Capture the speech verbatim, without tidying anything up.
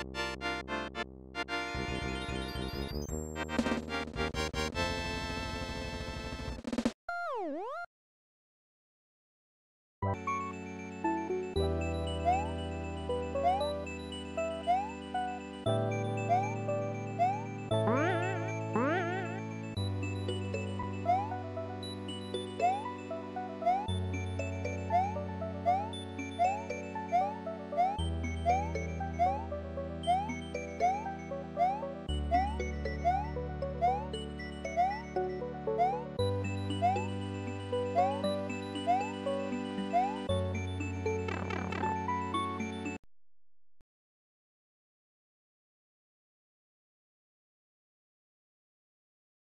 You